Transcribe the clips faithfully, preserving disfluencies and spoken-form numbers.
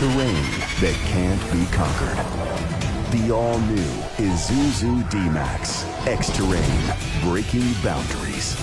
terrain that can't be conquered. The all-new Isuzu D-Max. X-Terrain, breaking boundaries.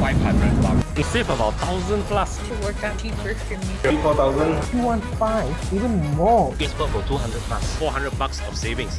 five hundred bucks. It saves about thousand plus. To work out cheaper for me. three, four thousand. two one five, even more. It's worth for two hundred plus. four hundred bucks of savings.